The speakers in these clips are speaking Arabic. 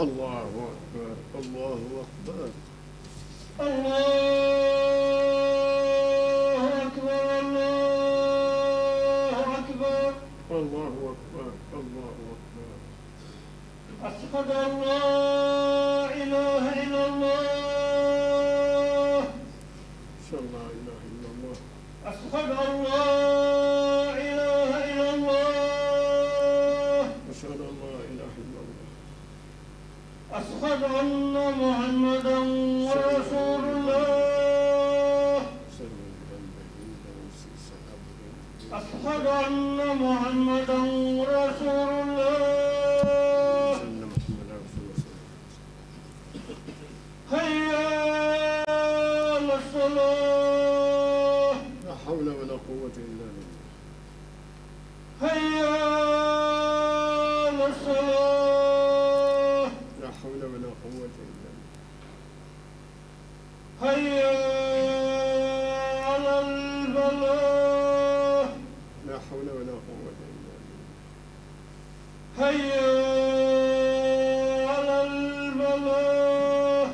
الله أكبر الله أكبر الله أكبر الله أكبر الله أكبر الله أكبر أشهد أن لا إله إلا الله أشهد أن لا إله إلا الله أشهد أن لا إله إلا الله أشهد أن لا إله إلا الله أشهد أن محمدًا رسول الله أشهد أن محمدًا رسول الله حي على الصلاة لا حول ولا قوة إلا بالله حي على الصلاة هيا على البلاء لا حول ولا قوة إلا بالله هيا على البلاء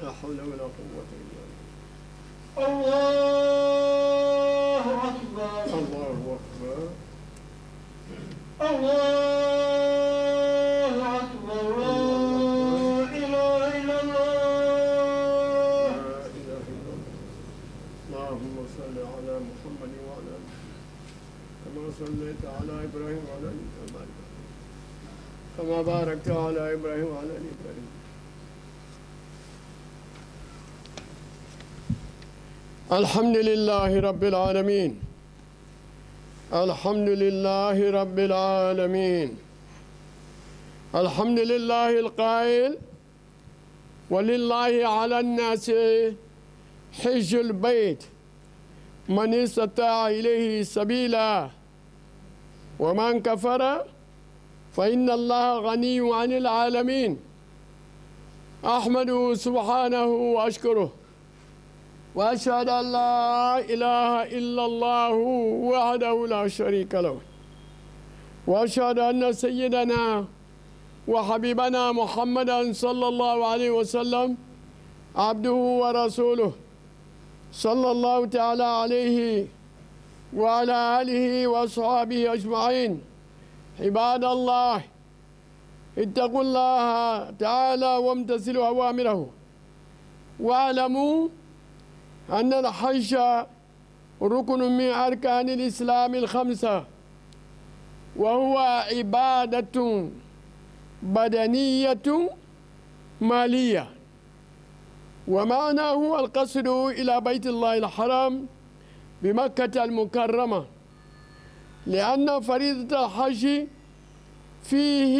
لا حول ولا قوة إلا بالله الله أكبر الله أكبر الله أكبر على محمد وعلى آله كما صليت على إبراهيم وعلى آل إبراهيم كما باركت على إبراهيم وعلى آل إبراهيم الحمد لله رب العالمين الحمد لله رب العالمين الحمد لله القائل ولله على الناس حج البيت من استطاع إليه سبيلا ومن كفر فإن الله غني عن العالمين أحمده سبحانه وأشكره وأشهد أن لا إله إلا الله وحده لا شريك له وأشهد أن سيدنا وحبيبنا محمدا صلى الله عليه وسلم عبده ورسوله صلى الله تعالى عليه وعلى آله وأصحابه أجمعين عباد الله اتقوا الله تعالى وامتثلوا أوامره واعلموا أن الحج ركن من أركان الإسلام الخمسة وهو عبادة بدنية مالية ومعناه القصد إلى بيت الله الحرام بمكة المكرمة لأن فريضة الحج فيه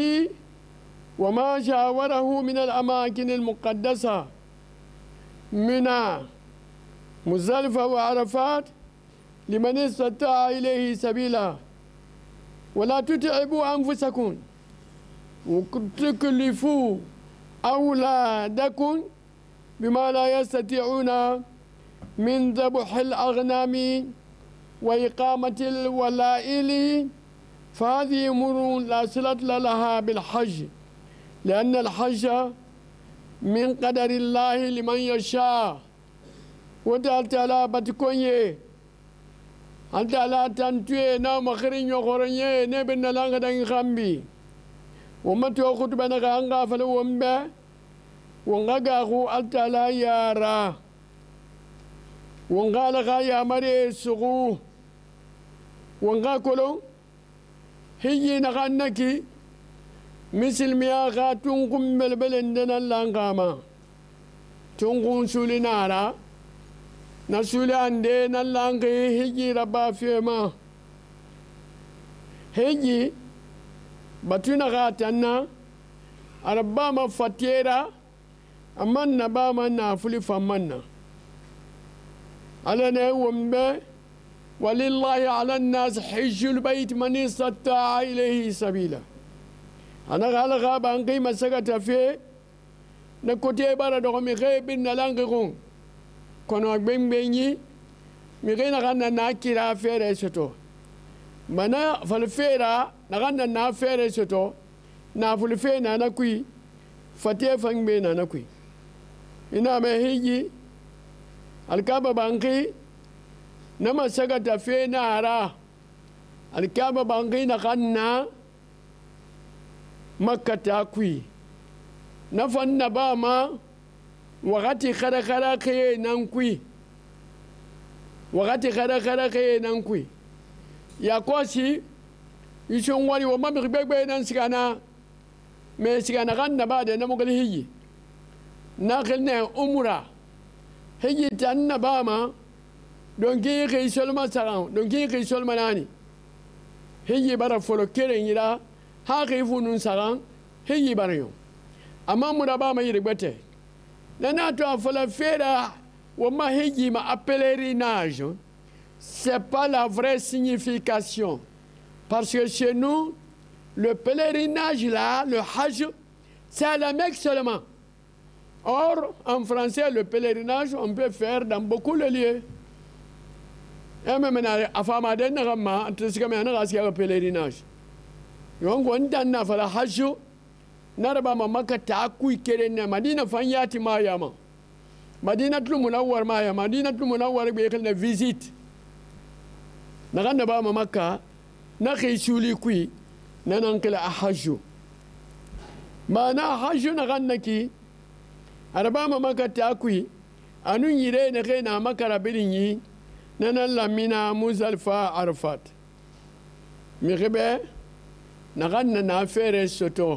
وما جاوره من الأماكن المقدسة منى مزدلفة وعرفات لمن استطاع إليه سبيلا ولا تتعبوا أنفسكم وتكلفوا أولادكم بما لا يستطيعون من ذبح الأغنام وإقامة الولائل فهذه أمور لا صلة لها بالحج لأن الحج من قدر الله لمن يشاء وتعالى بتكوني أنت لا تنتوي نام خرين وخرين نبنا لانغدان خامبي ومتو خطبنا غانغا فلو أمبا ونغاغو ألتالا يا را ونغالغا يا مري سغو ونغاكولو هي نغانكي مثل مياغا تنقم بالبلندنا اللانغاما تنقم سولينارا نسولان دينا اللانغي هي ربا فيما هي باتونا غاتنا ربما فاتيرا amanna ba manna fuli famanna ala ne wombe walillahi ala nas hijjul bayt man istata ilayhi sabila ana gala gaba an kai masaga tafe na kote bara do mi gebin na langi gon kono gbengbenyi mi gena ganna na kira fere soto mana falfera na ganna na fere soto na fulfe na kui fatia fang be na nakui ina me hiji alkaba banki nama sagata fe na ara alkaba banki na kanna makka ta kui na fanna ba ma wagati khara khara ke nan kui wagati khara khara ke nan kui ya kwasi ishongwani wa mabri begbe nan sikana me sikana ganna ba da namu gali hiji na khilne umra hiji tanna ba ma don ki ke solma saran don ki ke solma nani hiji bara folo kere ngira ha ke funun saran hiji bara yo amma mura ba ma yiri bete nana to afala fera wa ma hiji ma apelerinage c'est pas la vraie signification. Parce que chez nous, le pèlerinage là, le hajj, c'est à la Mecque seulement. Or, en français, le pèlerinage, on peut faire dans beaucoup de lieux. Et même à Famaden, un pèlerinage. Donc, on a fait le hajj, on a fait le Madina Fanyati Mayama. Madina Tlumunawar Maya, Madina Tlumunawar, une visite. نغنى باما مكة نخي شولي كوي ننقل أحجو ما نحجو نغنى كي أرباما مكة تاكوي أنو يري نغينا مكة ربيني ننالا منا مزلفا عرفات مغبى نغنى نافير السوتو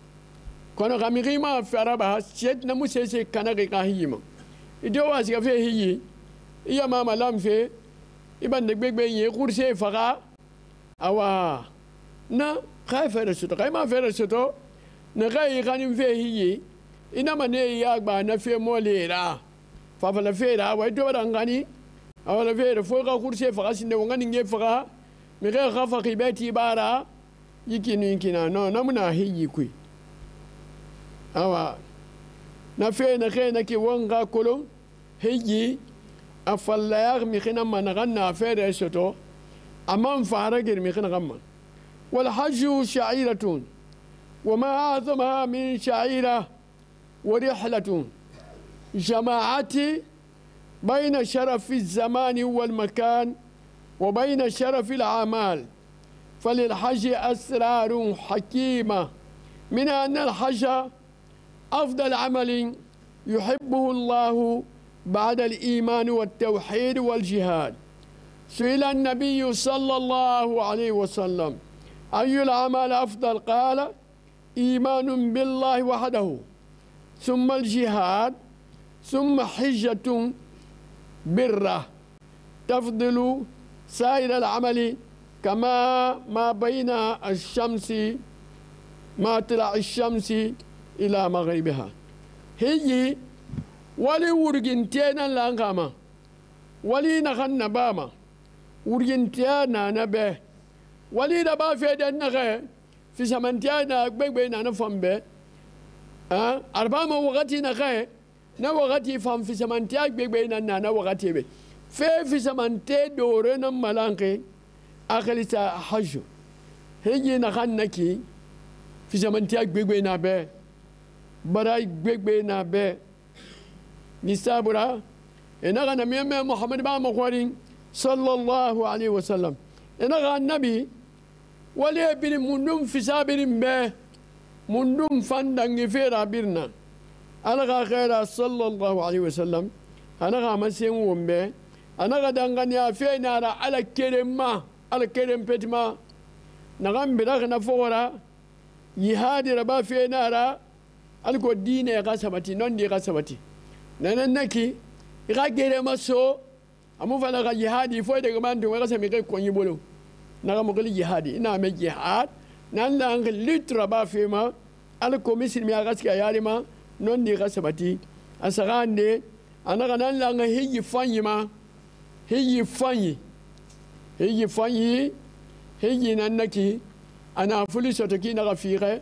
كونو غميغي ما في ربا شيتنا موسى سيكنا يقاهي ما إدواز يقاهي إيا ماما لام في يبان دبيك بيني كرسي فقا أوا نا خايف رسوتو خايف ما في رسوتو نغاي غنم فيه هي إنما ني ياك بانا في موليرا ففلا فيرا ويتو رانغاني أو لا فيرا فوقا كرسي فقا سند وغاني نجي فقا مغير خافا كيباتي بارا يكينو يكينا نو نمنا هي كوي أوا نفي نخي نكي وانغا كولو هي أفلايغ ميخنا ما نغنى فيري سوتو أمام فارغير ميخنا غما والحج شعيرة وما أعظمها من شعيرة ورحلة جماعتي بين شرف الزمان والمكان وبين شرف الأعمال فللحج أسرار حكيمة من أن الحج أفضل عمل يحبه الله بعد الإيمان والتوحيد والجهاد. سئل النبي صلى الله عليه وسلم أي الأعمال أفضل؟ قال إيمان بالله وحده ثم الجهاد ثم حجة برة تفضل سائر العمل كما ما بين الشمس ما طلع الشمس إلى مغربها. هي ولي ورجنتينا لانغاما ولي نغن نباما ورجنتينا نبه ولي نبا في دنغه في سمنتينا بينا نفهم به أربعة وغتي نغه نوغتي فم في سمنتيا بينا نوغتي به في سمنتي دورنا ملانكي أخلت حج هي نغن نكي في سمنتيا بينا به براي بينا به نسابرا إنها نبي محمد بن صلى الله عليه وسلم إنها النبي ولي بن مندم في سابر به مندم فندن في رابرنا أنا خير صلى الله عليه وسلم أنا مسيم ومبه أنا دنغني في نار على كلمة على كلمة بتما نغم برغنا فورا يهادي ربا في نار ألقوا الدين غسبتي نندي غسبتي nanaki iragere maso amufala ga jihadi fo de gamandu wala sami kai konyi bolo naga mo gali jihadi ina me jihad nan la ngi litra ba fema al komisil mi agaski ayalima non ni kasabati asagande anaga nan langa hiyi fanyi ma hiyi fanyi hiyi nanaki ana fuliso toki na gafire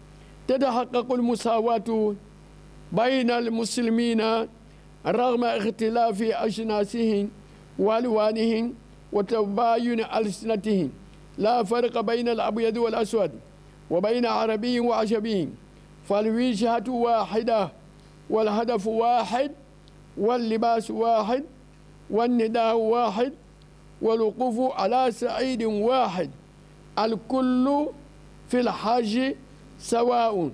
تتحقق المساواة بين المسلمين رغم اختلاف أجناسهم وألوانهم وتباين ألسنتهم لا فرق بين الأبيض والأسود وبين عربي وعجمي فالوجهة واحدة والهدف واحد واللباس واحد والنداء واحد والوقوف على صعيد واحد الكل في الحج سواء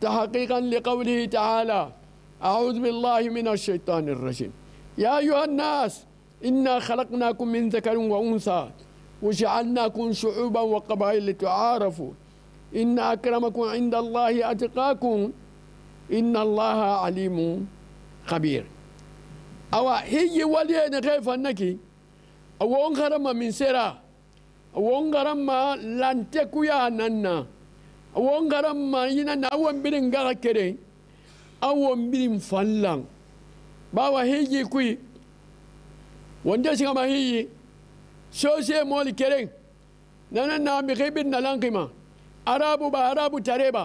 تحقيقا لقوله تعالى أعوذ بالله من الشيطان الرجيم يا أيها الناس إنا خلقناكم من ذكر وأنثى وجعلناكم شعوبا وقبائل لتعارفوا إن أكرمكم عند الله أتقاكم إن الله عليم خبير أو هي ولي كيف أنك أوانغرما من سرا أوانغرما لانتكويا نانا أوانغرما ينانا أوان بين غاكرين أوان بين فلان باوا هيجي كوي وانجاسي ما هيجي سوسي مولي كرين نانا نامي غيبت نالانكما عربو با عربو تاريبا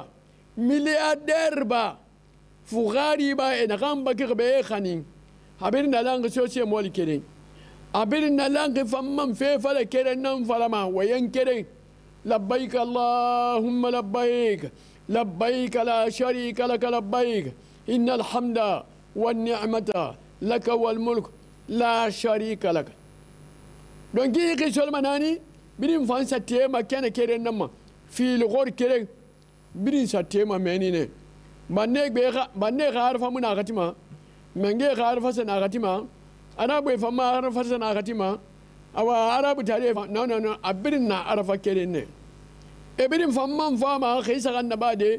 ملياردير با فغاري با إنغام باكيغ بيخانين حبير نالانك سوسي مولي كرين أبين نلقي فمن في فلا كرنا فلما وينكرين لبيك اللهم لبيك لبيك لا شريك لك لبيك إن الحمد والنعمة لك والملك لا شريك لك. دونك يجي سلمان هاني بدين فانسة تيما كان كرنا ما في الغور كرنا بدين ساتيما منينه بنيك عارفة من أغتما منجيك عارفة سن أغتما أنا أبوي فما أعرف أنا أغتيما أو أعرف تعرف نو نو نو أبيننا أعرف كرينة أبين فما فما خيس عن نبادي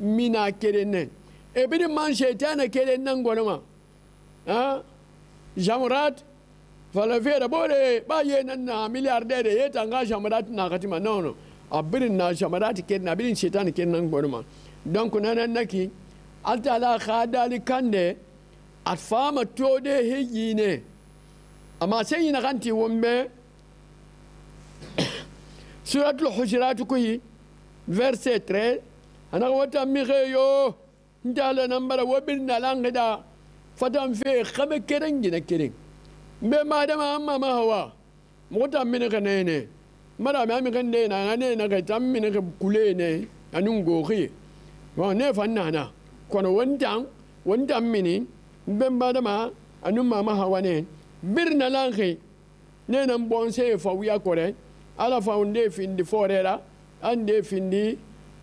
منا كرينة أبين من شيطان كرينة غنما ها جامرات فلا في ربوري باين أن ملياردير يتانغ جامرات نغتيما نو نو أبيننا جامرات كرينة أبين شيطان كرينة غنما دونك نانا نكى أنت على خادالي كنده أتفهم تودي هيجيني أما سينا غنتي ومبي سورة الحجرات كوي verset 13 أنا غوتا ميغيو نتالا نمبر وبرنا لانغدا فتام في خبي كيرن جينا كيرن بما دام أما ما هو موتا من غنيني مدام أمي غنيني أنا غيتام من غبكوليني أنونغوخي ونفنانا كونو وندان وندان مني بن بادما انما ما هوانين برنا لانخي نينا بونسي فويا كوري على فاوندي في دي فوريرا اندي في دي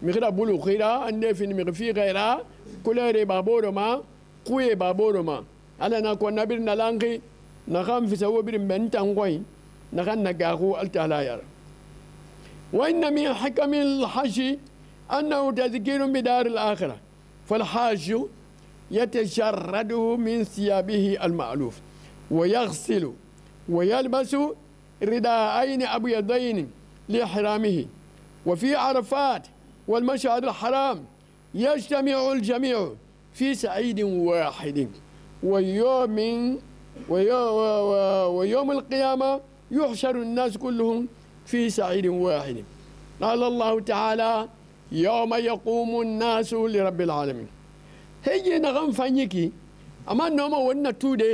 ميغرا بولو خيرا اندي في ميغفي غيرا كوليري بابورما كوي بابورما على ناكو نبرنا لانخي نخام في سو بن بنتانغوي نخان نغاغو التالاير وان من حكم الحج انه تذكير بدار الاخره فالحاج يتجرده من ثيابه المألوف ويغسل ويلبس رداءين أبيضين لإحرامه وفي عرفات والمشعر الحرام يجتمع الجميع في صعيد واحد ويوم القيامة يحشر الناس كلهم في صعيد واحد. قال الله تعالى يوم يقوم الناس لرب العالمين. هي نغم فنيكي أما نوما وننا تودي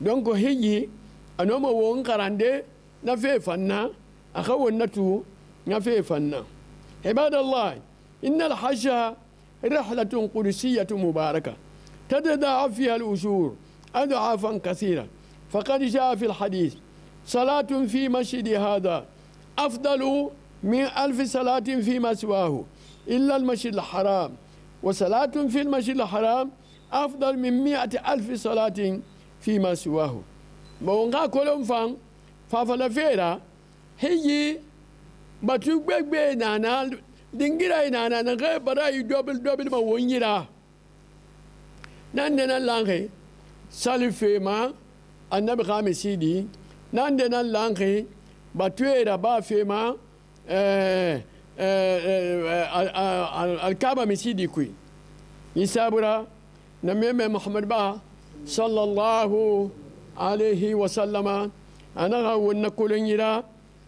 donc heji anoma won karande na fe fanna akhawonatu na fe fanna ibadallah innal hajja رحلة قدسية مباركة تتداعى فيها الأجور أضعافا كثيرا، فقد جاء في الحديث صلاة في مسجد هذا أفضل من 1000 صلاة فيما سواه إلا المسجد الحرام، وصلاة في المسجد الحرام أفضل من 100,000 صلاة فيما سواه. بونغا كولوم فان فافلافيرا هي باتوبك بينانا دينغيراي نانا نغي براي دوبل ما ونيرا ناندنا لانغي سالفيما النبي خامس سيدي ناندنا لانغي باتويرا با فيما الكعبه مسيدي كوي يسابرا نميمه محمد با صلى الله عليه وسلم انغا ونكولنيرا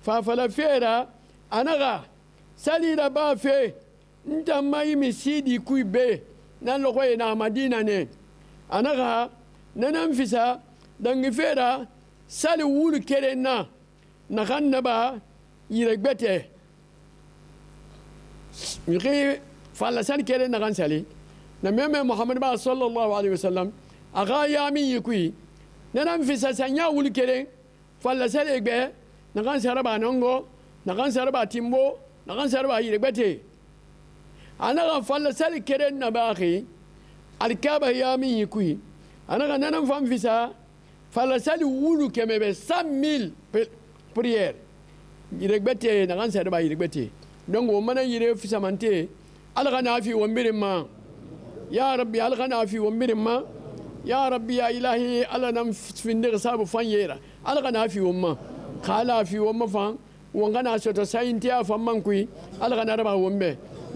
فافلا فيرا انغا sali da ba fe nta mai misidi kui be nan lo koy na madina ne anaga nanan fisa dangi fera sali wulu kere na na ganna ba yiregbete mi re fala san kere na gan sali na meme muhammad ba sallallahu alaihi wasallam aga yami kui nanan fisa sanya wulu kere fala sali gbe na gan saraba nongo na gan saraba timbo نحن سربا يربتي أنا غفل سال كرن نباخي الكعبة يامي يكوي أنا غننم فم فيسا فلسال وولو كم بس 100,000 بريير يربتي نحن سربا يربتي دون ومنا يرب فيسا منتي على غنافي ومبرما يا ربي على غنافي ومبرما يا ربي يا إلهي على نمس في النغصاب فنيرة على غنافي وما خالافي وما فان وأنا أشهد أن أنا أشهد أن أنا أشهد أن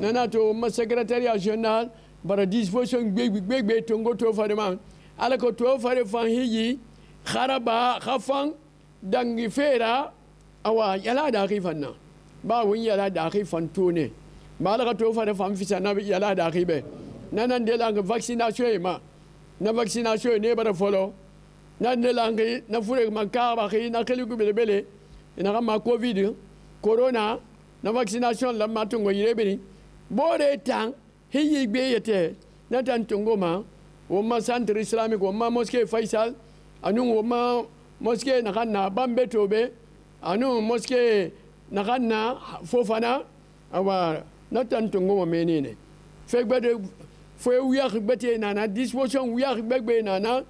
أنا أشهد أن أنا أشهد أن أنا أشهد أن أنا أشهد ina ma covid corona na vaccination la matungo yirebeni bore tang hiyi be yete na tan tungoma o ma centre islamique o ma mosquée faisal anu o ma mosquée na kana bambetobe anu mosquée na kana fofana awa na tan tungoma menene fegbede fo wiya gbete na na disposition wiya gbegbe na na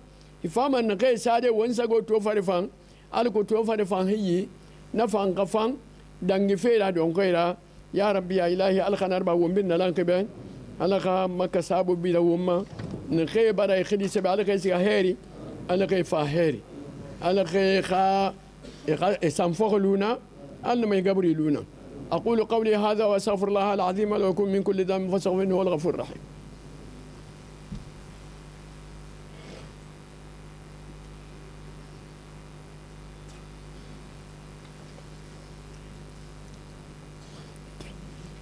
ifama na ke sade wonsa go to farifan alko to farifan hiyi نفان قفان دنجي فيرا دون غيرا يا ربي يا إلهي ألخان أربع ومبنى لانكبين ألخا مكا سابو بلا وما نخي براي خدي سبع ألخي سيهيري ألخي فاهيري ألخي خا سنفوخ لونا ألما يقبري لونا أقول قولي هذا وأستغفر الله العظيم لكم من كل ذنب فاستغفر إنه هو الغفور الرحيم.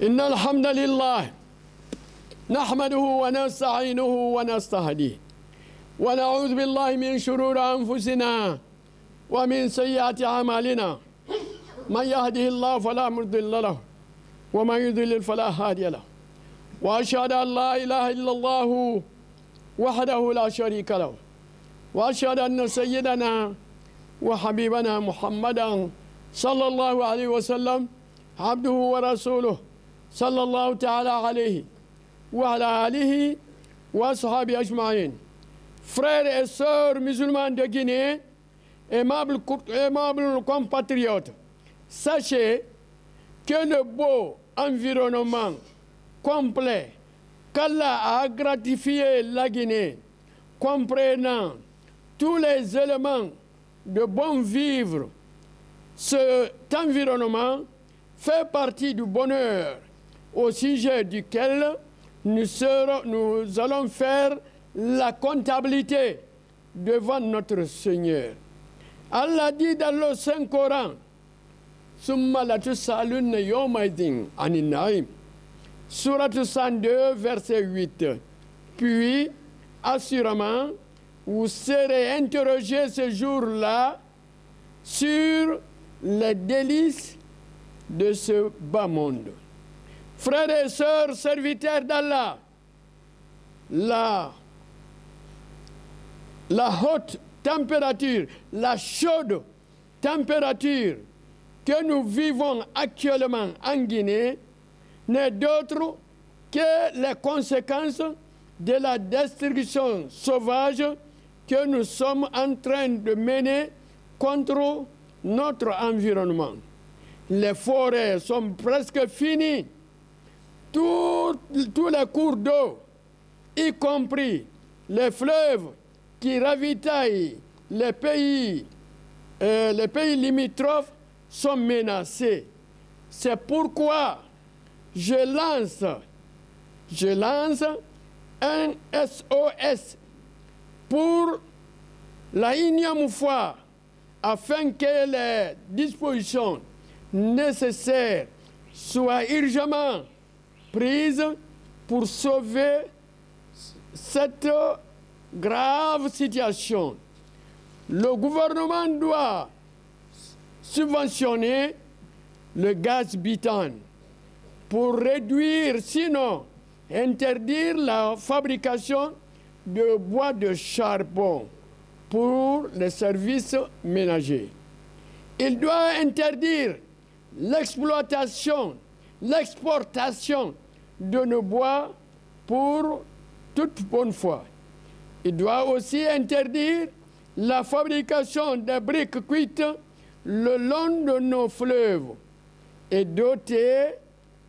إن الحمد لله نحمده ونستعينه ونستهديه ونعوذ بالله من شرور أنفسنا ومن سيئات أعمالنا من يهده الله فلا مضل له ومن يضلل فلا هادي له وأشهد أن لا إله إلا الله وحده لا شريك له وأشهد أن سيدنا وحبيبنا محمدا صلى الله عليه وسلم عبده ورسوله صلى الله تعالى عليه وعلى آله وأصحابه أجمعين. Frères et sœurs musulmans de Guinée, aimables compatriotes, sachez que le beau environnement complet qu'Allah a gratifié la Guinée, comprenant tous les éléments de bon vivre, cet environnement fait partie du bonheur au sujet duquel nous allons faire la comptabilité devant notre Seigneur. Allah dit dans le Saint-Coran, « Summa la tusalun yomaydin aninaim » Surat 102, verset 8. Puis, assurément, vous serez interrogé ce jour-là sur les délices de ce bas monde. Frères et sœurs, serviteurs d'Allah, la haute température, la chaude température que nous vivons actuellement en Guinée n'est d'autre que les conséquences de la destruction sauvage que nous sommes en train de mener contre notre environnement. Les forêts sont presque finies. Tous les cours d'eau, y compris les fleuves qui ravitaillent les pays limitrophes, sont menacés. C'est pourquoi je lance un SOS pour la énième fois afin que les dispositions nécessaires soient urgemment prises pour sauver cette grave situation. Le gouvernement doit subventionner le gaz butane pour réduire, sinon interdire la fabrication de bois de charbon pour les services ménagers. Il doit interdire l'exportation de nos bois pour toute bonne foi. Il doit aussi interdire la fabrication de briques cuites le long de nos fleuves et doter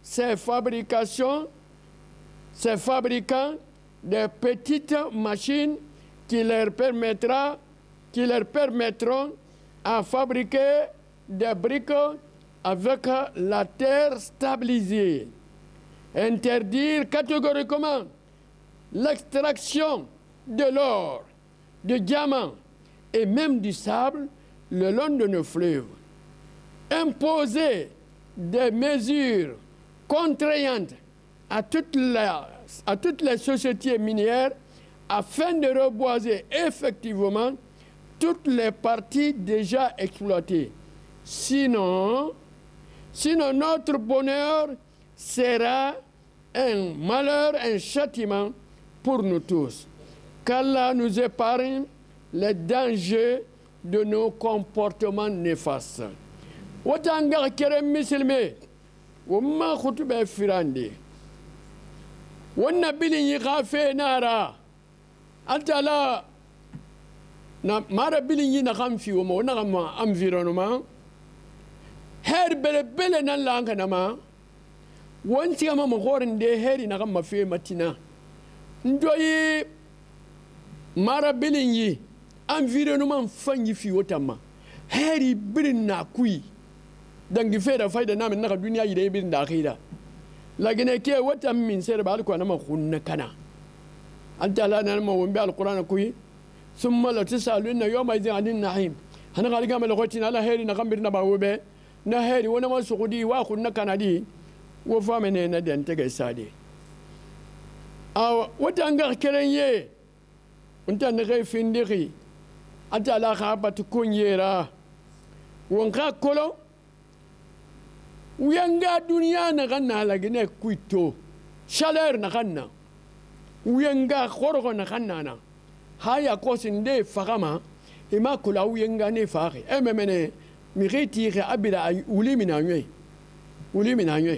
ces fabricants de petites machines qui leur permettront à fabriquer des briques avec la terre stabilisée. Interdire catégoriquement l'extraction de l'or, du diamant et même du sable le long de nos fleuves. Imposer des mesures contraignantes à toutes les sociétés minières afin de reboiser effectivement toutes les parties déjà exploitées. Sinon notre bonheur sera un malheur, un châtiment pour nous tous. Qu'Allah nous épargne les dangers de nos comportements néfastes. Watanga kerem misilme, wama khutube firandi, wana bili yikafe nara, atala na mara bili yina kamfi wama wana kama environnement, her bele bele nalla anka nama, wansi kama mkorende heri na kama fe matina, ndoi mara bili yi. Environnement fangi fi otama heri birin na kui dangi fera faida na min na duniya yire birin da akhira lagine ke wata min ser ba alko na ma kunna kana anta la na ma wambi alquran kui thumma la tisaluna yawma idin anin nahim hana gal gamal khoti na la heri na gambir na ba wobe na heri wona ma sukudi wa kunna kana di wo fa mene na den tege sade aw wata ngar kerenye unta ne kay findiki ata la khabat kunyera wonka kolo uyanga dunya na ganna la gine kuito chaleur na ganna uyanga khorgo na ganna na haya kosinde fagama ima kula uyanga ne faghi ememene miriti kha abira ay ulimina nywe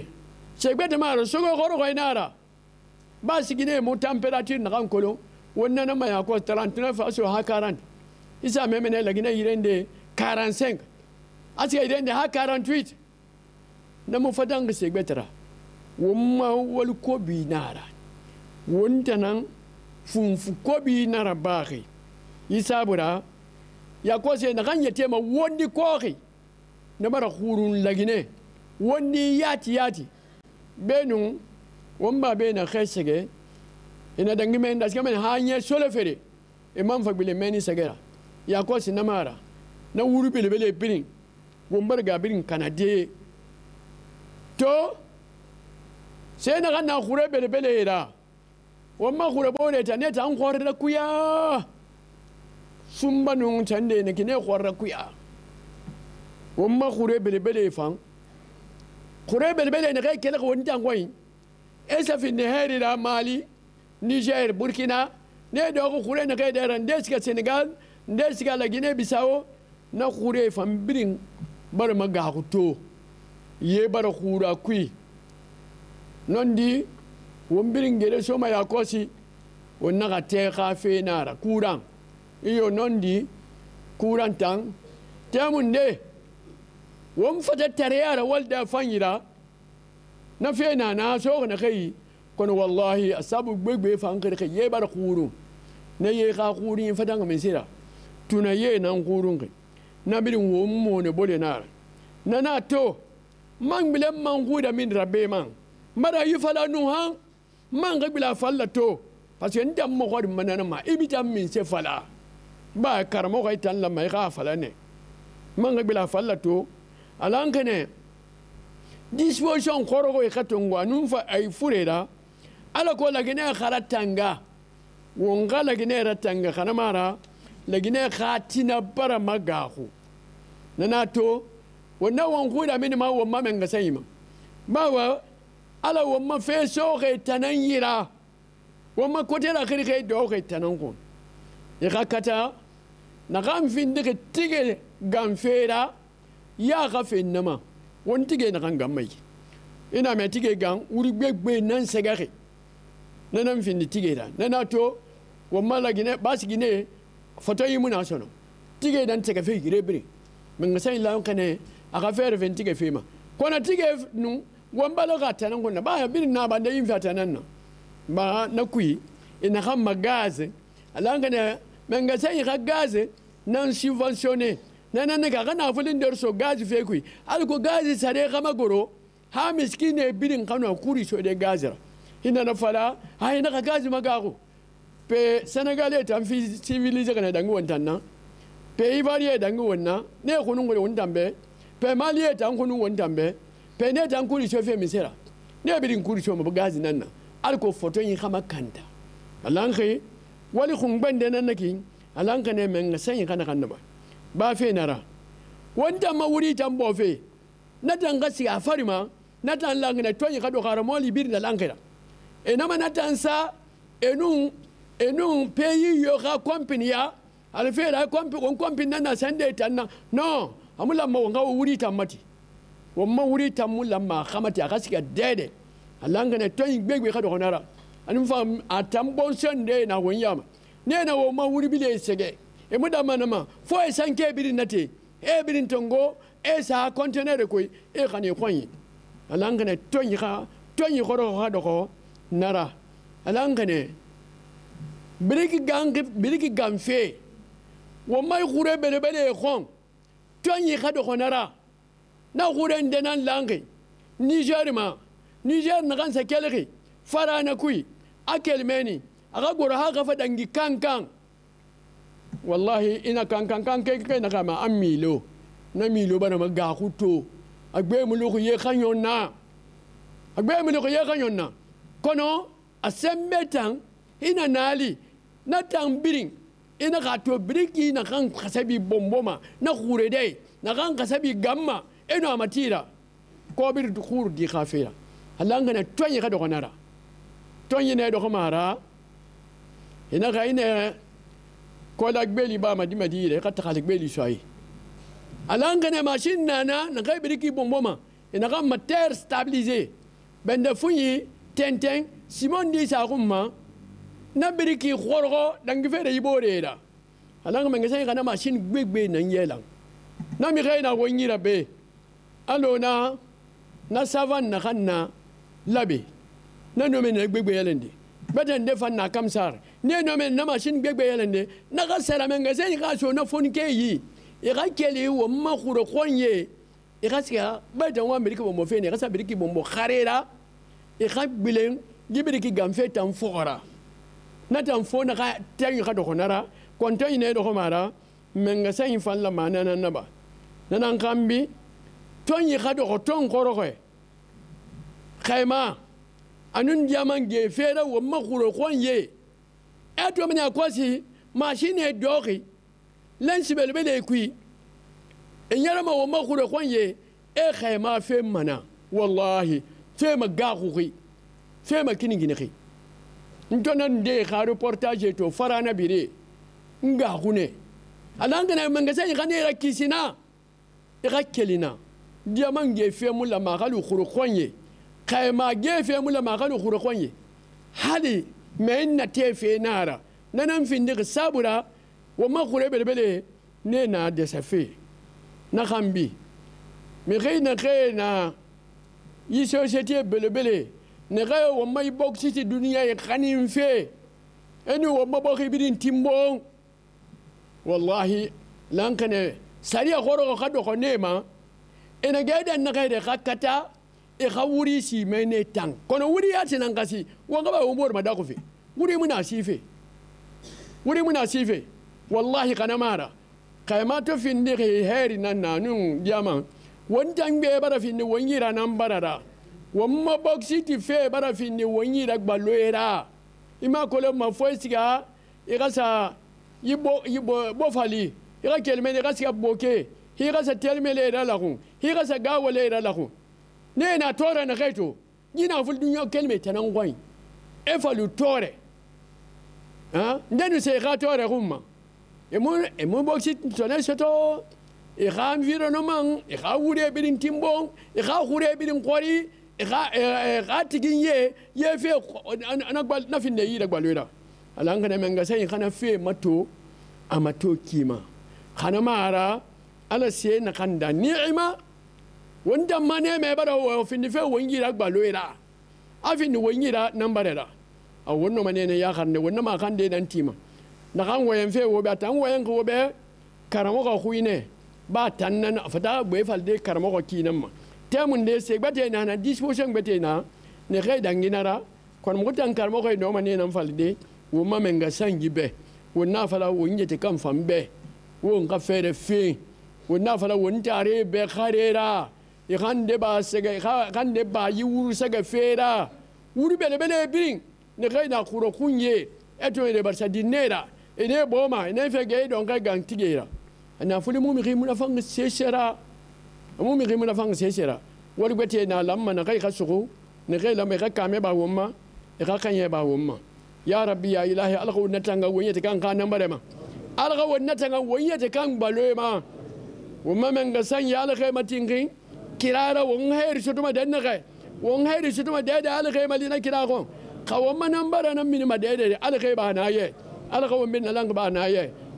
chegbete maro sogo khorgo inara basi gine mo temperature na gan kolo وننا ما يقول 39 أسوأ ها 40 إذا ممن لقينا يرند 45 أسوأ يرند ها 48 نمو فدان سيبترا وما هو الكوبي نارا ونتنا فنف كوبي نارا باقي إذا برا يقول سينغني تيما وندي كوري نمر خورون لقينا وندي ياتي بينو وما بين خسره ina dangi men das kamen hanye sole fere e man fa bile meni sagera ya ko sinamara na wuru bile bile birin wombar ga birin kanade to sai na ganna khure bile bile ira wamma khure bone ta ne ta an khore da kuya sumba nung chande ne kine khwara kuya wamma khure bele fang khure bele ne kele woni tangoi esa fi nahari la mali niger burkina ne dogo khure ne kede randeska senegal ndeska la guinée bissau na khure fambirin bar maga huto ye bar khura kui nondi wambirin gele soma yakosi wonna ga te kafe na ra kuran iyo nondi kuran tang tamunde wom fata tareyara walda fanyira na fena na so na kai kono wallahi asabu gbegbe fankir kai ye bar khuru ne ye ka khuri fata ngam sira tuna ye nan khurun kai na birin wom mo ne bole na na na to man bilen man guda min rabbe man mara yi fala nu ha man ga bila falla to parce que ndam mo ko manana ma ibitam min se fala ba karamo ko tan la mai ga fala ne man ga bila falla to alanke ne disposition khoro ko khatongo anun fa ay furera ala ko la gine kharatanga wonga la gine ratanga kana mara la gine khatina bara magahu nana to wona wonguda min ma wamma men ga sayima ba ala wamma fe soge tananyira wamma kotela khiri khay doge tanangon yakakata na gam findike tige gamfera ya gafe nama won tige na gamai ina me tige gan uri gbegbe nan segare nanan findi tige da nanato wamma lagine basigine fotoyi muna sono tige dan tege fe girebre men sai lawo kane aga fe reven tige fe ma kona tige nu wambalo gata nan gonna ba bin na banda yin fata nan na ba na kuyi ina kan magaze alanga ne menga sai ga gaze nan subventionné nan ne ga kana fulin der so gaze fe kuyi alko gaze sare kama goro ha miskine bidin kana kuri so de gazera ina na fala ha ina ga gaze magago pe senegalais tan fi civilisé kana dangu wontan na pe ivarie dangu wonna ne kunun gole wontan be pe malie tan kunun wontan be pene tankuri shofe misera ne bidin kuri shoma bagazi nanna alko foto yin kama kanta alanke wali khungban de nanaki alanke ne men sayin kana kanna ba fe nara wanda mawuri tambo fe na tangasi afarima na tan langna toyi kado karamoli bir da lankera enama na tansa enun peyi yo ka company ya alfe la company nanna sande tanna no amula mawanga wuri tamati wamma wuri tamu lamma khamati akasika dede alanga ne toy gbegbe khado honara anim fam atam bon sende na wonyama ne na wamma wuri bile sege e mudama nama fo e sanke bidin nate e bidin tongo e sa container ko e khane khonyi alanga ne toy kha toy khoro khado ko nara alanga ne biriki ganfe wamma khure bele khon toy khado honara na huren de nan lange niger ma niger na kan sakelri fara na kui akel meni aga gora ha ga fadangi kankan wallahi ina kankan kai na kama amilo na milo bana maga huto agbe muluku ye kanyona kono asembetan ina nali na tambirin ina ka to biriki na kan kasabi bomboma na hure dai na kan kasabi gamma eno amatira ko bir dukhur di khafira halanga na tonye ka dokonara tonye ne dokomara ina ga ina ko lagbeli ba madimadi ka takalik beli shayi halanga na machine na ga biriki bomboma ina ga mater stabiliser bende funyi tenten simon di sa kuma na biriki khorgo dangi fere ibore da halanga mengesai kana machine gbegbe nan yelan na mi ga ina wonyira be alona na savan na kanna labi na nomen na gbegbe yelende baden defan na kamsar ne nomen na machine gbegbe yelende na ga saramen ga sai ga so na fon keyi e ga kele wo ma khuro khonye e ga sia baden wa amerika bo mo fe ne ga sabiriki bo mo kharera e ga bilen gibiriki gamfe tan fora na tan fona ga tayi ga do honara kontoy ne do homara men ga sai fan la manana na ba nan kambi tonyi khado hoton khoroge khayma anun jaman ge fera wo makhuro khonye eto mena kwasi machine dogi lansi belbele kui enyarama wo makure kwanye e khayma fe mana wallahi tema gakhuri tema kiningine ntona nde kha reportage to farana bire ngakhune alanga na mangasani khane rakisina irakelina diamange fe mulla magalu khuru kwanye khayma ge fe mulla magalu khuru kwanye hali menna tefe nara nanan findig sabura وما قريب البلد نينا دسافي نخامبي مغينا غينا يسوسيتي بلبلي نغير وما يبوكسي الدنيا يخانين في أنا وما بوكي بدين تيمبون والله لانكني سريع غورو خدو خنيما أنا قاعد أنا غير خاكتا إخاوري سي مني تان كنا وري أتينا نقاسي وانغبا أمور مداكو في وري مناسي في وري مناسي في والله قنمارا قيمات في النغي هيري نانانون ديامان وانتان بي برا في النوانيرا نمبرا وما بوكسيتي في برا في النوانيرا قبالويرا إما كولو ما فويسكا إغاسا يبو بوفالي إغا كلمين إغاسكا بوكي إغاسا تلمي ليرا لهم إغاسا قاوة ليرا لهم نينا تورا نغيتو جينا في الدنيا كلمة تنانغوين إفالو توري ها ندنو سيغا توري غمّا إمو بوكسيت سونساتو إخا انفيرونومون إخا وري بيرين تيمبون إخا وري بيرين قوري إخا تيجينيه يفي أنا قبل نفين نيجي قبلونا على أنك نعمل غسالي خنا في ماتو أماتو كيما خنا ما أرى على سين خندا نعمة وندم ما نعمة برا في النفع وينجي قبلونا أفين وينجي نمبرة أو ونما نيجي خنا ونما خندي نتيما نحن وينفي وباتان وين غوبه كرموغا خوينه باتان فدا بويفال دي كرموغا كينما تامن دي سيباتينا انا ديسبوشن باتينا نغي دانغينارا كون موتان كرموغا نوماني نمفال دي وما منغا سانجي به ونافلا ونجتي كم فامبه ونغا فير في ونافلا ونتاري بخاريرا يخان دي با سيغا يخان دي با يور سيغا فيرا وربل بلا بين نغي دا خورو كونيه اتو يربرسا دينيرا إني بوما إني فجأة دونك عندي غيره أنا أقول مو مغي منا فانغ سيسرا مو مغي منا فانغ سيسرا وربتي أنا لما نغير خسرو نغير لما غير كامي باوما غير كاني باوما يا ربي يا إلهي ألقوا نتانغ ويني تكان كان نمبرما ألقوا نتانغ ويني تكان بالوما وما من غسان يا ألقى ما تينغين كرارا وانغير شتوما دنغة وانغير شتوما دادا ألقى ما لينا كراهم خوما نمبرنا من ما دادا ألقى بهنايه ألغوا من الأنباء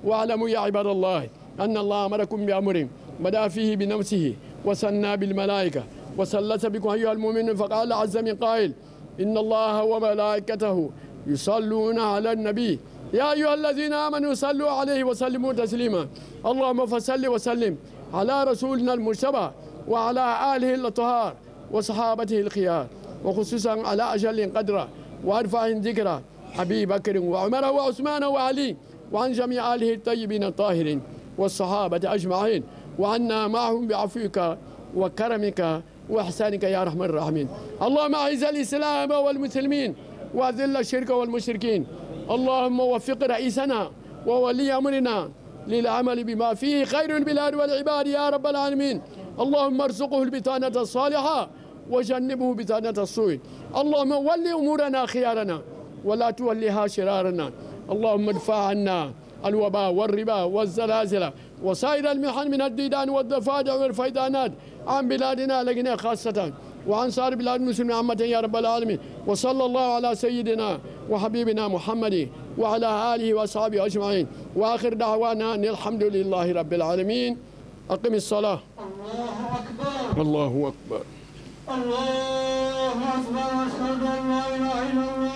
واعلموا يا عباد الله أن الله أمركم بأمر بدأ فيه بنفسه وسنى بالملائكة وسلت بكم أيها المؤمنون فقال عز من قائل إن الله وملائكته يصلون على النبي يا أيها الذين آمنوا صلوا عليه وسلموا تسليما اللهم فصل وسلم على رسولنا المجتبى وعلى آله الطهار وصحابته الخيار وخصوصا على أجل قدره وأرفع ذكره أبي بكر وعمر وعثمان وعلي وعن جميع آله الطيبين الطاهرين والصحابة أجمعين وعنا معهم بعفوك وكرمك وإحسانك يا أرحم الراحمين. اللهم أعز الإسلام والمسلمين وأذل الشرك والمشركين. اللهم وفق رئيسنا وولي أمرنا للعمل بما فيه خير البلاد والعباد يا رب العالمين. اللهم ارزقه البطانة الصالحة وجنبه بطانة السوء. اللهم ولي أمورنا خيارنا ولا تولها شرارنا. اللهم ادفع عنا الوباء والربا والزلازل وسائر المحن من الديدان والضفادع والفيضانات عن بلادنا لغنى خاصة وعن سائر بلاد المسلمين عامة يا رب العالمين. وصلى الله على سيدنا وحبيبنا محمد وعلى آله وأصحابه أجمعين وآخر دعوانا أن الحمد لله رب العالمين. أقم الصلاة. الله أكبر. الله أكبر. الله أكبر. أشهد أن لا إله إلا الله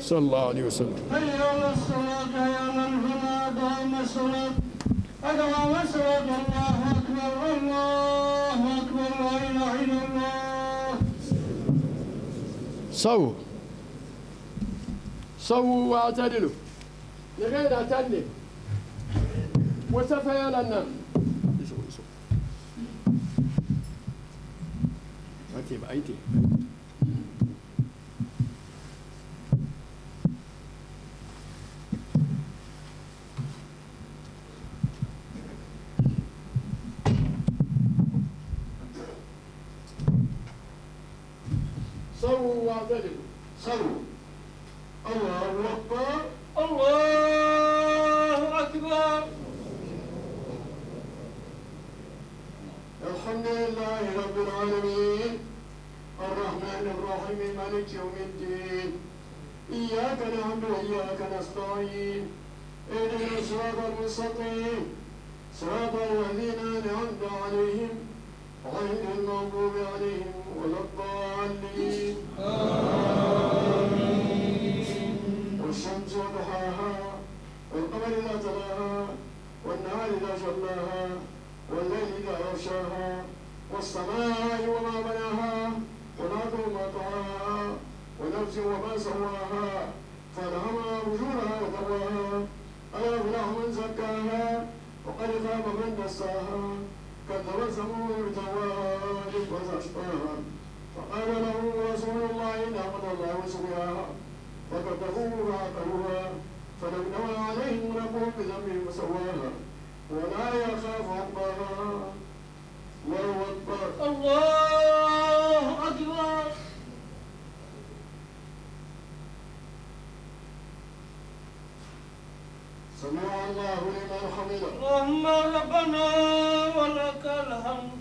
صلى الله عليه وسلم. حي على الصلاة يا من هنا دائم الصلاة أدعو الصلاة. الله أكبر. الله أكبر. لا إله إلا الله. سووا واعتدلوا لغير اعتدلوا وسفيا لنا أيتي صلوا واعتدلوا، صلوا. الله أكبر، الله أكبر. الحمد لله رب العالمين، الرحمن الرحيم، مالك يوم الدين، إياك نعبد وإياك نستعين، اهدنا الصراط المستقيم، صراط الذين أنعمت عليهم غير المغضوب عليهم ولا الضالين، آمين. والشمس وضحاها، والقمر إذا تلاها، والنهار إذا جلاها، والليل إذا يغشاها، والسماء وما بناها، والأرض وما طحاها، ونفس وما سواها، فألهمها فجورها وتقواها، ألا يفلح من زكاها، وقد خاب من دساها، كذبت ثمود بطغواها إذ أشقاها، فقال له رسول الله ناقة الله وسقياها، فكذبوه فعقروها، فدمدم عليهم ربهم بذنبهم فسواها، ولا يخاف عقباها. الله أكبر، الله أكبر. سمع الله لمن حمده، اللهم ربنا ولك الحمد.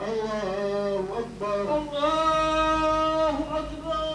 الله أكبر، الله أكبر.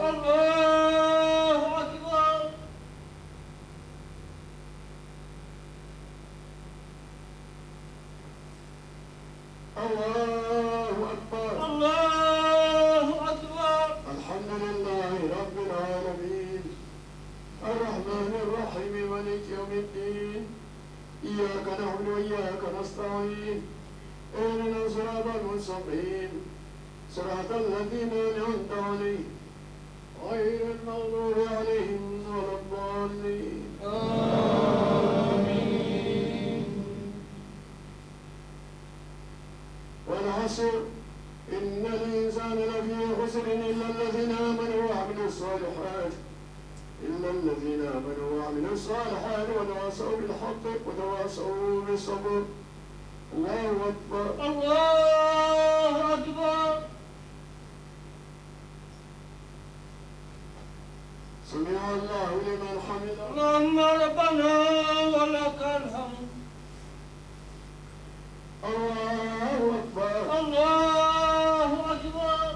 الله أكبر. الله أكبر، الله أكبر. الحمد لله رب العالمين، الرحمن الرحيم، مالك يوم الدين، إياك نعبد وإياك نستعين، اهدنا الصراط المستقيم، صراط الذين أنعمت عليهم غير المغضوب عليهم ولا الضالين، آمين. والعصر، إن الإنسان لفي خسر إلا الذين آمنوا وعملوا الصالحات، إلا الذين آمنوا وعملوا الصالحات وتواصوا بالحق وتواصوا بالصبر. الله أكبر، الله أكبر. سمع الله لمن حمده، اللهم ربنا ولك الحمد. الله أكبر، الله أكبر.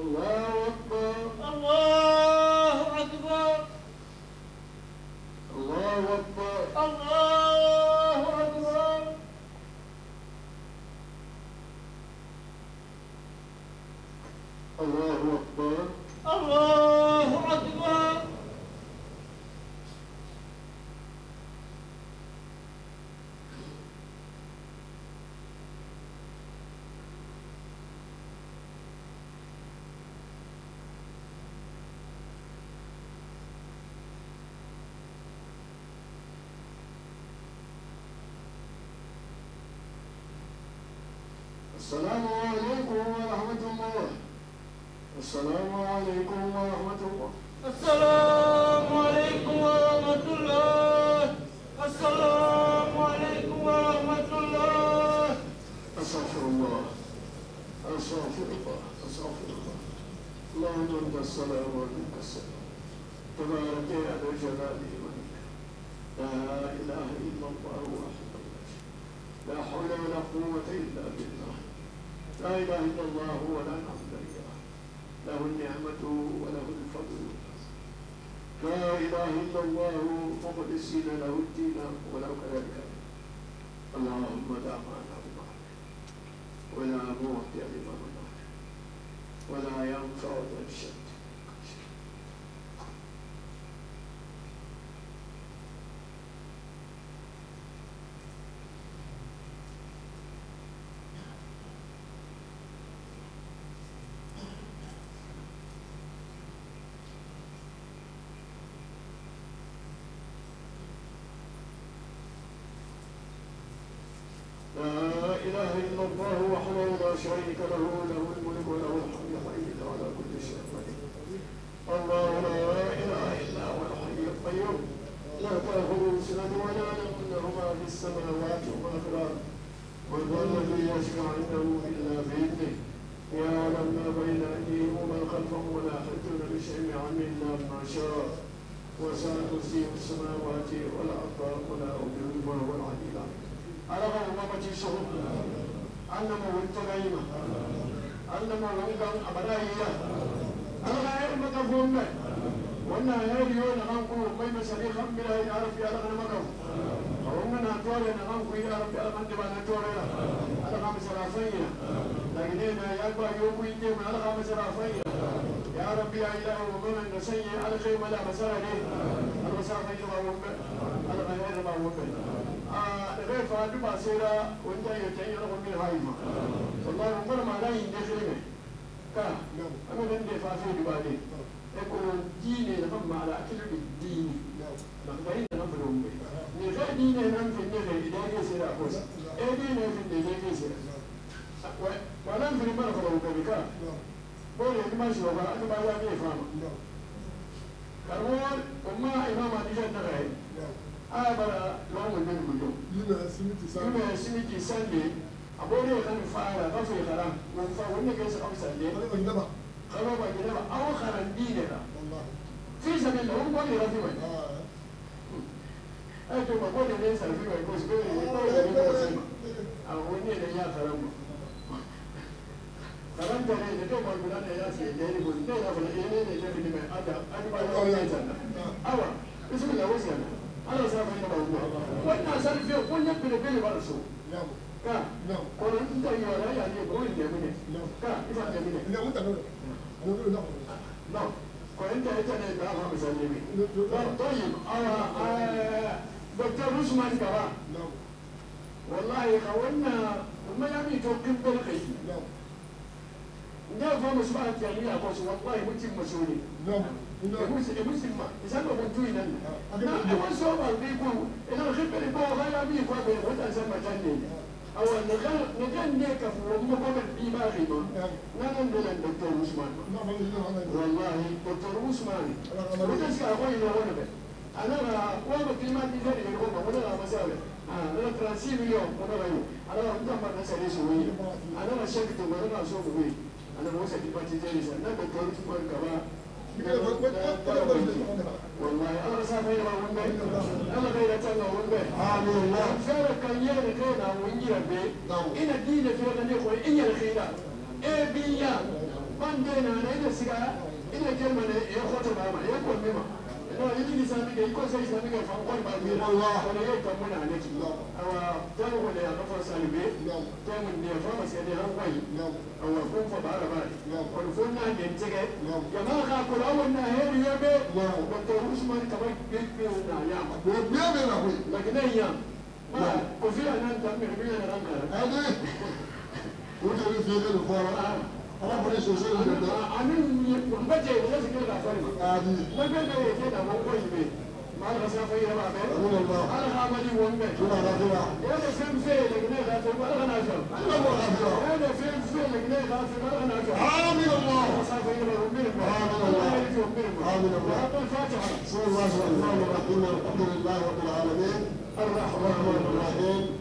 الله أكبر، الله أكبر. الله أكبر، الله أكبر. الله أكبر، الله أكبر. السلام عليكم ورحمة الله، السلام عليكم ورحمة الله، السلام عليكم ورحمة الله، السلام عليكم ورحمة الله. أستغفر الله، أستغفر الله، أستغفر الله. اللهم أنت السلام ومنك السلام، تبارك يا ذا الجلال والإكرام، لا إله إلا الله وحده لا حول ولا قوة إلا بالله، لا إله إلا الله ولا نعبد إياه، له النعمة وله الفضل، لا إله إلا الله مخلصين له الدين ولو كره الكافرون. اللهم لا مانع لما أعطيت، ولا معطي لما منعت، ولا ينفع ذا الجد. لا إله إلا الله وحده لا لا شريك له، له الملك وله الحمد وهو على كل شيء قدير. الله لا اله الا هو الحي القيوم، لا تاخذه سنه ولا نوم، له ما في السماوات وما في الارض، قل هو الذي يشفع عنده الا باذنه، يعلم ما بين ايديهم وما خلفهم ولا يحيطون بشيء من علمه الا بما شاء، وسع كرسيه السماوات والارض ولا يؤوده وهو العلي العظيم. على غربة شهود علموا التنعيمة، علموا العقل أبدائية، أنا غير مكفوم به، وأنا هذه يوم أنقول قيمة سليخا بلا يعرف يا رب المكف، وأنا أتولى أنقول يا رب أمد بأن أتولى، أنا خمس رافية، لكن أنا يبغى يوم يجيب أنا خمس رافية، يا رب يا إله ومن نسيه على شيء ما لا مسألة ليه، أنا مسافر يوم به، أنا غير يوم به. غير فادو باسيرا وانت يتعي رغم من هايما والله ربنا ما لا يندخلني كا أنا لندي فافي دبالي يقولون ديني لهم على أكل الدين نقبلين نفرهم به نغير ديني ننفي النغي إداري سيرا أخوص إيه ديني في النغي سيرا وننفي المرفلو كبكا بولي دماشي وقال أنا ما لا يفهم كرمول وما إمام عديجان نغير أبا لون البني اليوم. يوم سميت سندي أبوري خلنا فعلا غفي خلنا ونفعلنا كيس خمسة ليه؟ خربا جنبا أو خرندينا. في زمن لهم بوري رفيعين. أنتم بوري ليس رفيعين بس بوري رفيعين. أوني ليا خرما. خرما ترى نتوما بلان ليا سيدي بس نيا فلا إني نجا في دماء أدا أدا بلان زنا. أوا بسم الله وسنا. أنا سافر إلى موضوع، وأنا سافر فيه كل يوم بلبلي برسو. نعم. كا. نعم. كلنا نتغير عليه يعني بقول جميلة. نعم. كا إذا جميلة. لا أنت نور. نور نور. نعم. كلنا إحنا نتابع مسلمين. نعم. طيب. دكتور رسمان كبا. نعم. والله كونا ما يبي توقف بالخير. نعم. نعم مسؤولية يعني أبوس والله متي مسؤولي. نعم. المسلم إذا ما بنتوين أنا أوصوا بالبيبو إذا الخيب البيبو غير بيبو وده زما تاني أو نغل نجني كفوا مقابل إيماني ما نندل الدكتور عثمان والله الدكتور عثمان وده سكوا وين وين به أنا وما كلمات يجري اليوم ولا مسألة أنا ترانسيل اليوم ولا غيره أنا أنتم نسألي سوي أنا شكت وأنا أشوف وين أنا وصلت باتجاه أنا الدكتور عثمان كمان والله أنا سافر إلى وينبي أنا غير تنا وينبي الله فارق كيان غيرنا وينجيا بي إن الدين في هذا يقول إن الخيرة أبيا من دينا إن السجاء إن الجمل يخطب عمل يقول مما لا يجي سامي يقول سامي يفهم قول ما الله ولا يكمل عليك أو تامو ولا يقف سالبي تامو اللي يفهم سيدي هم وين أو يكون فبارة باري ونفونا ينتجه يا ما خاكل أول نهار يبي وتروش ما تبي بيتنا يا ما وبيبي نقول لكن هي ما وفي أنا تامي ربي أنا رانكر أنا وتروح في هذا الفرع أنا أقول سوسيل هذا أنا مبتدئ ولا سكيل أفهم ما بيننا يجينا ما هو يبي ما الغسافة يا ما بين أنا خاملي وين هذا فين فين لكن هذا فين ما أنا أفهم هذا فين فين لكن هذا فين ما أنا أفهم آمين الله الغسافة يا ما بين آمين الله آمين الله الفاتحة بسم الله الرحمن الرحيم الحمد لله رب العالمين الرحمن الرحيم